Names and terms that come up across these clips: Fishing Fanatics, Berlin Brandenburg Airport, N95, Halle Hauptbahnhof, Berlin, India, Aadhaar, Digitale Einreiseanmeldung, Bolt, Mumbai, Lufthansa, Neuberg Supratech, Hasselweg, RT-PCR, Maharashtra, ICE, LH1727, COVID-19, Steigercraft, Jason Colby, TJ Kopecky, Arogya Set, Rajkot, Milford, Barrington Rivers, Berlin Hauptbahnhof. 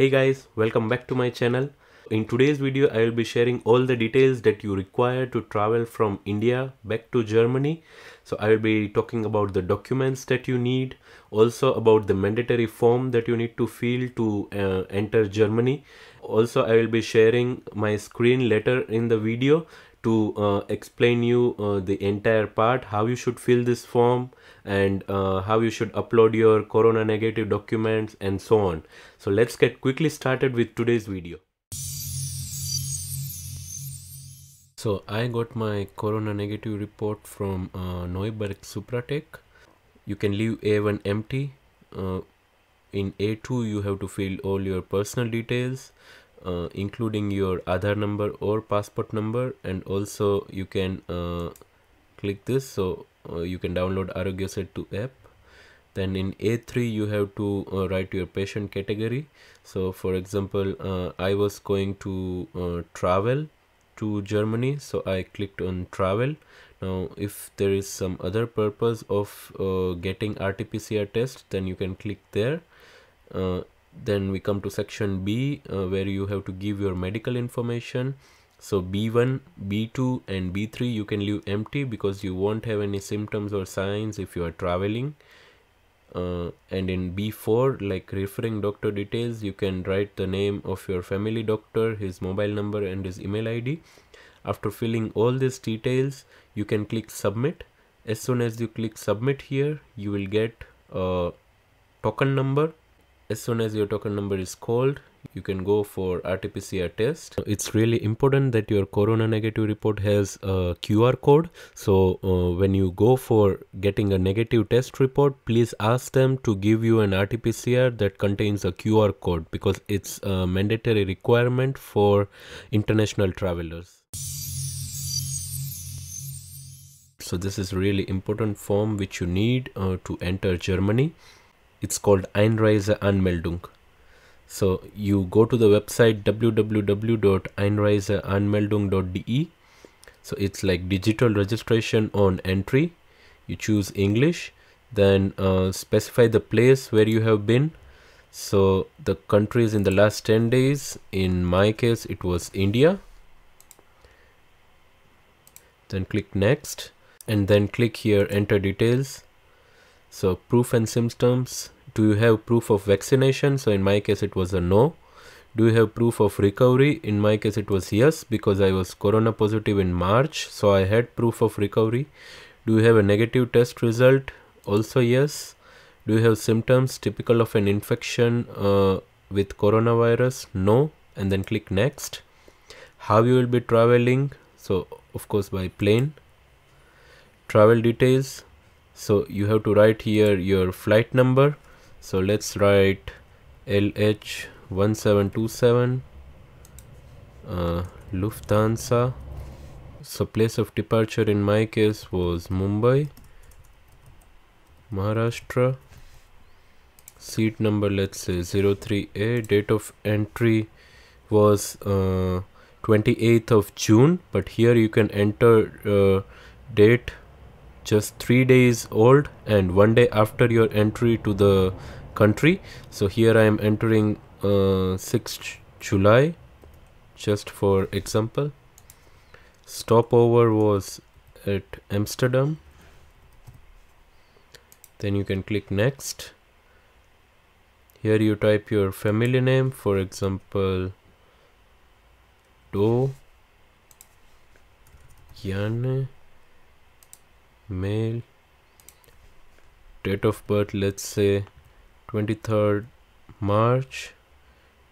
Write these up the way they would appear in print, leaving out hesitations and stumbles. Hey guys, welcome back to my channel. In today's video I will be sharing all the details that you require to travel from India back to Germany. So I will be talking about the documents that you need, also about the mandatory form that you need to fill to enter Germany. Also I will be sharing my screen later in the video to explain you the entire part, how you should fill this form and how you should upload your corona negative documents and so on. So let's get quickly started with today's video. So I got my corona negative report from Neuberg Supratech. You can leave A1 empty. In A2 you have to fill all your personal details, including your Aadhaar number or passport number, and also you can click this so you can download Arogya Set to app. Then in A3 you have to write your patient category. So for example, I was going to travel to Germany, so I clicked on travel. Now if there is some other purpose of getting RT-PCR test, then you can click there. Then we come to section B, where you have to give your medical information. So B1, B2 and B3 you can leave empty because you won't have any symptoms or signs if you are traveling. And in B4, like referring doctor details, you can write the name of your family doctor, his mobile number and his email ID. After filling all these details, you can click submit. As soon as you click submit here, you will get a token number. As soon as your token number is called, you can go for RT-PCR test. It's really important that your corona negative report has a QR code. So when you go for getting a negative test report, please ask them to give you an RT-PCR that contains a QR code because it's a mandatory requirement for international travelers. So this is really important form which you need to enter Germany. It's called Einreiseanmeldung. So you go to the website www.einreiseanmeldung.de. So it's like digital registration on entry. You choose English, then specify the place where you have been. So the country is in the last 10 days. In my case, it was India. Then click next and then click here, enter details. So proof and symptoms. Do you have proof of vaccination? So in my case it was a no. Do you have proof of recovery? In my case it was yes, because I was corona positive in March, so I had proof of recovery. Do you have a negative test result? Also yes. Do you have symptoms typical of an infection with coronavirus? No. And then click next. How you will be traveling? So of course by plane. Travel details. So you have to write here your flight number. So let's write LH1727 Lufthansa. So place of departure in my case was Mumbai, Maharashtra. Seat number, let's say 03A. Date of entry was 28th of June, but here you can enter date just 3 days old and 1 day after your entry to the country. So here I am entering 6th July just for example. Stopover was at Amsterdam. Then you can click next. Here you type your family name, for example Do Yane Male. Date of birth, let's say 23rd March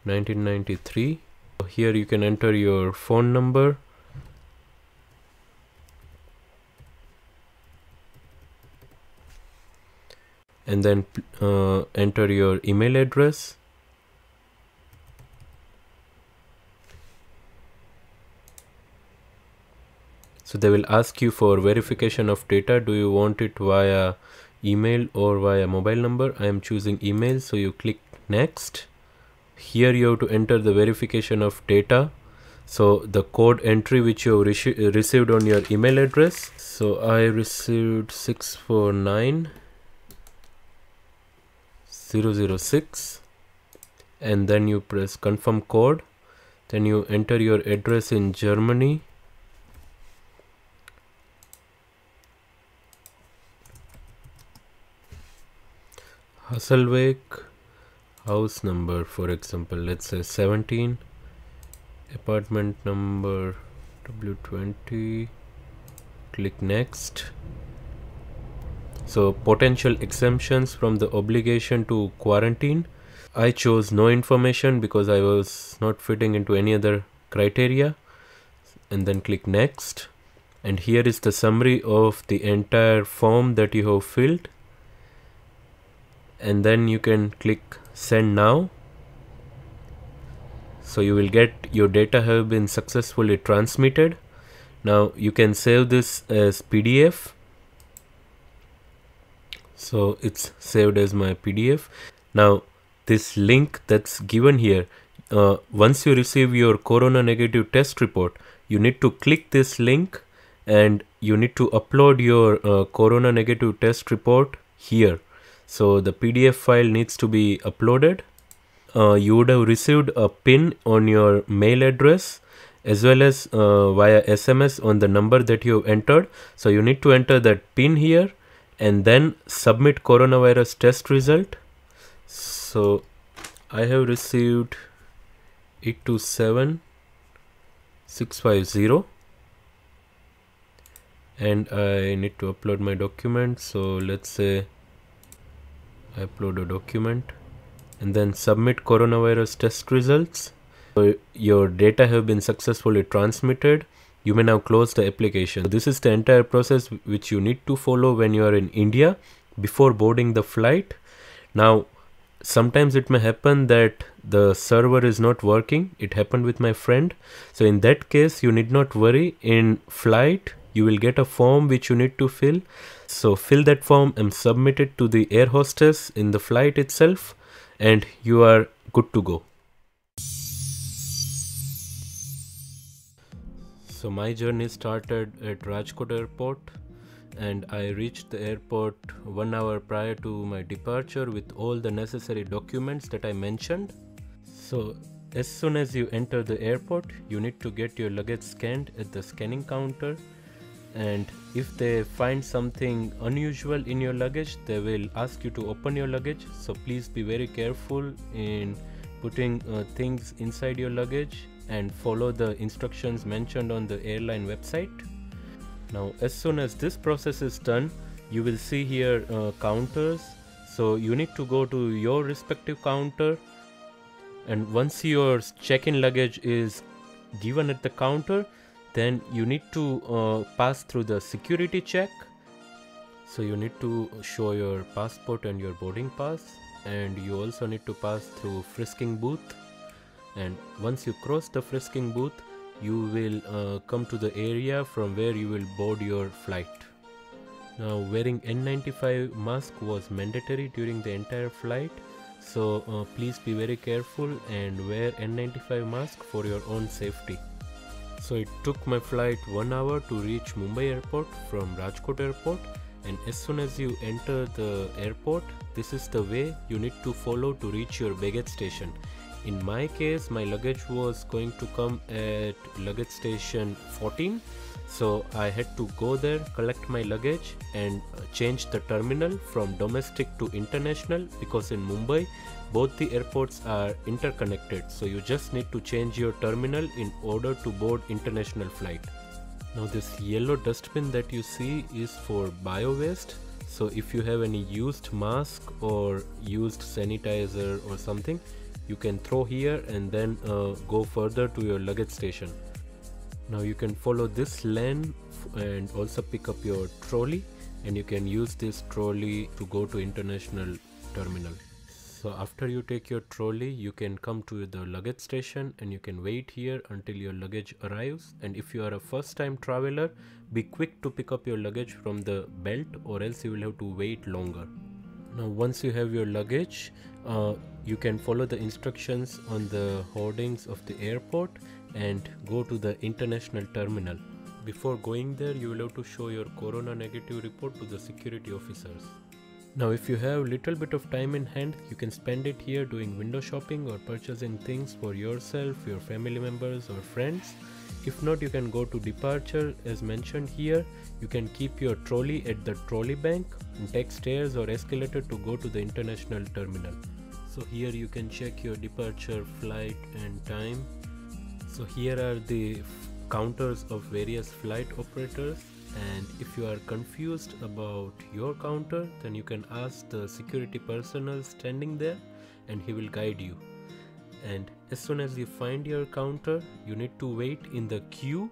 1993. Here you can enter your phone number. And then enter your email address. So they will ask you for verification of data. Do you want it via email or via mobile number? I am choosing email. So you click next. Here you have to enter the verification of data. So the code entry which you received on your email address. So I received 649 006. and then you press confirm code. Then you enter your address in Germany. Hasselweg, house number, for example, let's say 17, apartment number W20, click next. So potential exemptions from the obligation to quarantine. I chose no information because I was not fitting into any other criteria, and then click next. And here is the summary of the entire form that you have filled, and then you can click send now. So you will get your data have been successfully transmitted. Now you can save this as PDF. So it's saved as my PDF. Now this link that's given here, once you receive your corona negative test report, you need to click this link and you need to upload your corona negative test report here. So the PDF file needs to be uploaded. You would have received a PIN on your mail address as well as via SMS on the number that you entered. So you need to enter that PIN here and then submit coronavirus test result. So I have received 827650 and I need to upload my document. So let's say I upload a document and then submit coronavirus test results. So your data have been successfully transmitted. You may now close the application. This is the entire process which you need to follow when you are in India before boarding the flight. Now, sometimes it may happen that the server is not working. It happened with my friend. So in that case, you need not worry. In flight, you will get a form which you need to fill. So fill that form and submit it to the air hostess in the flight itself, and you are good to go. So my journey started at Rajkot airport and I reached the airport 1 hour prior to my departure with all the necessary documents that I mentioned. So as soon as you enter the airport, you need to get your luggage scanned at the scanning counter, and if they find something unusual in your luggage, they will ask you to open your luggage. So please be very careful in putting things inside your luggage and follow the instructions mentioned on the airline website. Now, as soon as this process is done, you will see here counters. So you need to go to your respective counter, and once your check-in luggage is given at the counter, then you need to pass through the security check. So you need to show your passport and your boarding pass, and you also need to pass through frisking booth. And once you cross the frisking booth, you will come to the area from where you will board your flight. Now, wearing N95 mask was mandatory during the entire flight. So please be very careful and wear N95 mask for your own safety. So it took my flight 1 hour to reach Mumbai airport from Rajkot airport, and as soon as you enter the airport, this is the way you need to follow to reach your baggage station. In my case, my luggage was going to come at luggage station 14. So I had to go there, collect my luggage and change the terminal from domestic to international, because in Mumbai, both the airports are interconnected. So you just need to change your terminal in order to board international flight. Now this yellow dustbin that you see is for bio-waste. So if you have any used mask or used sanitizer or something, you can throw here and then go further to your luggage station. Now you can follow this lane and also pick up your trolley, and you can use this trolley to go to international terminal. So after you take your trolley, you can come to the luggage station and you can wait here until your luggage arrives. And if you are a first time traveler, be quick to pick up your luggage from the belt, or else you will have to wait longer. Now once you have your luggage, you can follow the instructions on the hoardings of the airport and go to the international terminal. Before going there, you will have to show your corona negative report to the security officers. Now if you have little bit of time in hand, you can spend it here doing window shopping or purchasing things for yourself, your family members or friends. If not, you can go to departure as mentioned here. You can keep your trolley at the trolley bank and take stairs or escalator to go to the international terminal. So here you can check your departure, flight and time. So here are the counters of various flight operators, and if you are confused about your counter, then you can ask the security personnel standing there and he will guide you. And as soon as you find your counter, you need to wait in the queue.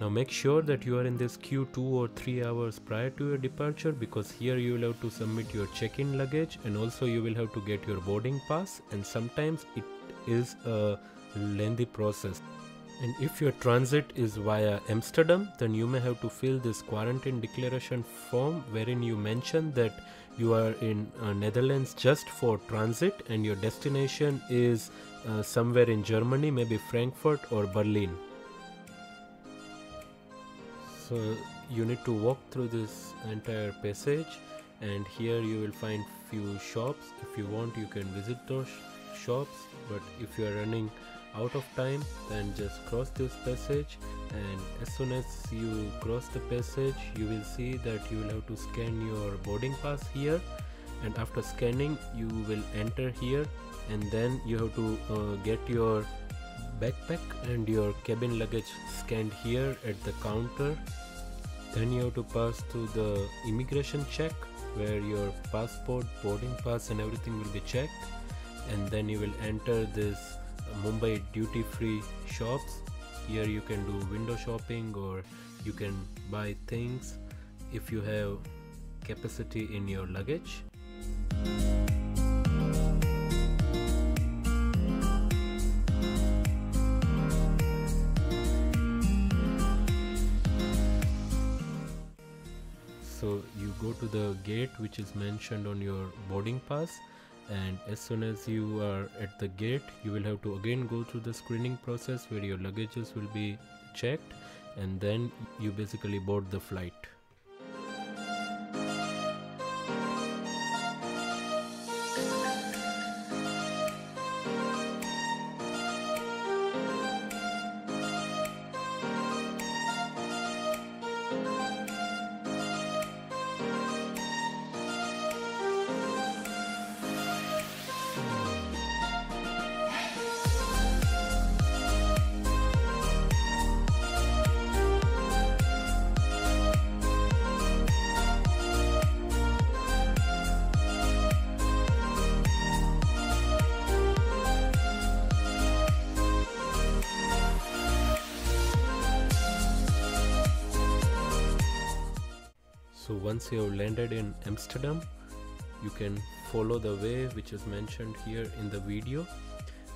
Now make sure that you are in this queue 2 or 3 hours prior to your departure, because here you will have to submit your check-in luggage and also you will have to get your boarding pass, and sometimes it is a lengthy process. And if your transit is via Amsterdam, then you may have to fill this quarantine declaration form wherein you mention that you are in Netherlands just for transit and your destination is somewhere in Germany, maybe Frankfurt or Berlin. So you need to walk through this entire passage, and here you will find few shops. If you want, you can visit those shops, but if you are running out of time, then just cross this passage, and as soon as you cross the passage you will see that you will have to scan your boarding pass here, and after scanning you will enter here, and then you have to get your backpack and your cabin luggage scanned here at the counter. Then you have to pass through the immigration check where your passport, boarding pass and everything will be checked, and then you will enter this Mumbai duty-free shops. Here you can do window shopping or you can buy things if you have capacity in your luggage. So you go to the gate which is mentioned on your boarding pass, and as soon as you are at the gate you will have to again go through the screening process where your luggages will be checked, and then you basically board the flight. So once you have landed in Amsterdam, you can follow the way which is mentioned here in the video,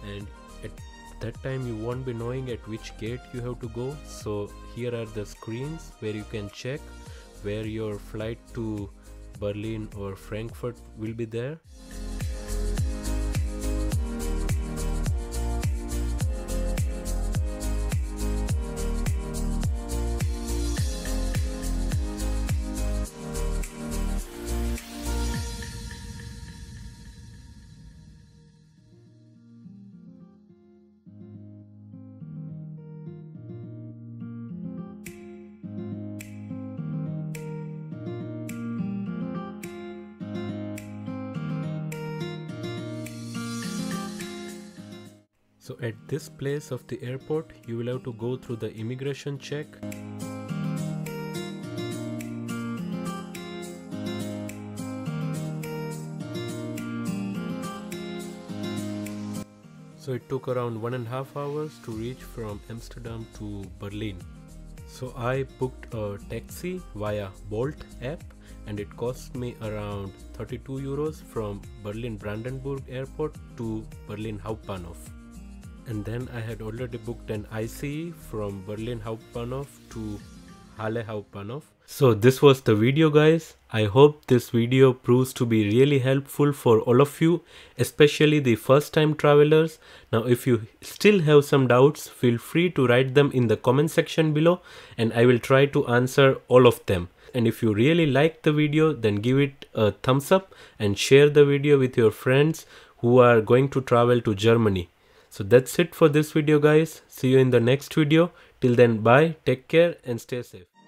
and at that time you won't be knowing at which gate you have to go. So here are the screens where you can check where your flight to Berlin or Frankfurt will be there. So at this place of the airport, you will have to go through the immigration check. So it took around 1.5 hours to reach from Amsterdam to Berlin. So I booked a taxi via Bolt app, and it cost me around 32 euros from Berlin Brandenburg Airport to Berlin Hauptbahnhof. And then I had already booked an ICE from Berlin Hauptbahnhof to Halle Hauptbahnhof. So this was the video, guys. I hope this video proves to be really helpful for all of you, especially the first time travelers. Now if you still have some doubts, feel free to write them in the comment section below and I will try to answer all of them. and if you really like the video, then give it a thumbs up and share the video with your friends who are going to travel to Germany. So that's it for this video, guys. See you in the next video. Till then, bye, take care and stay safe.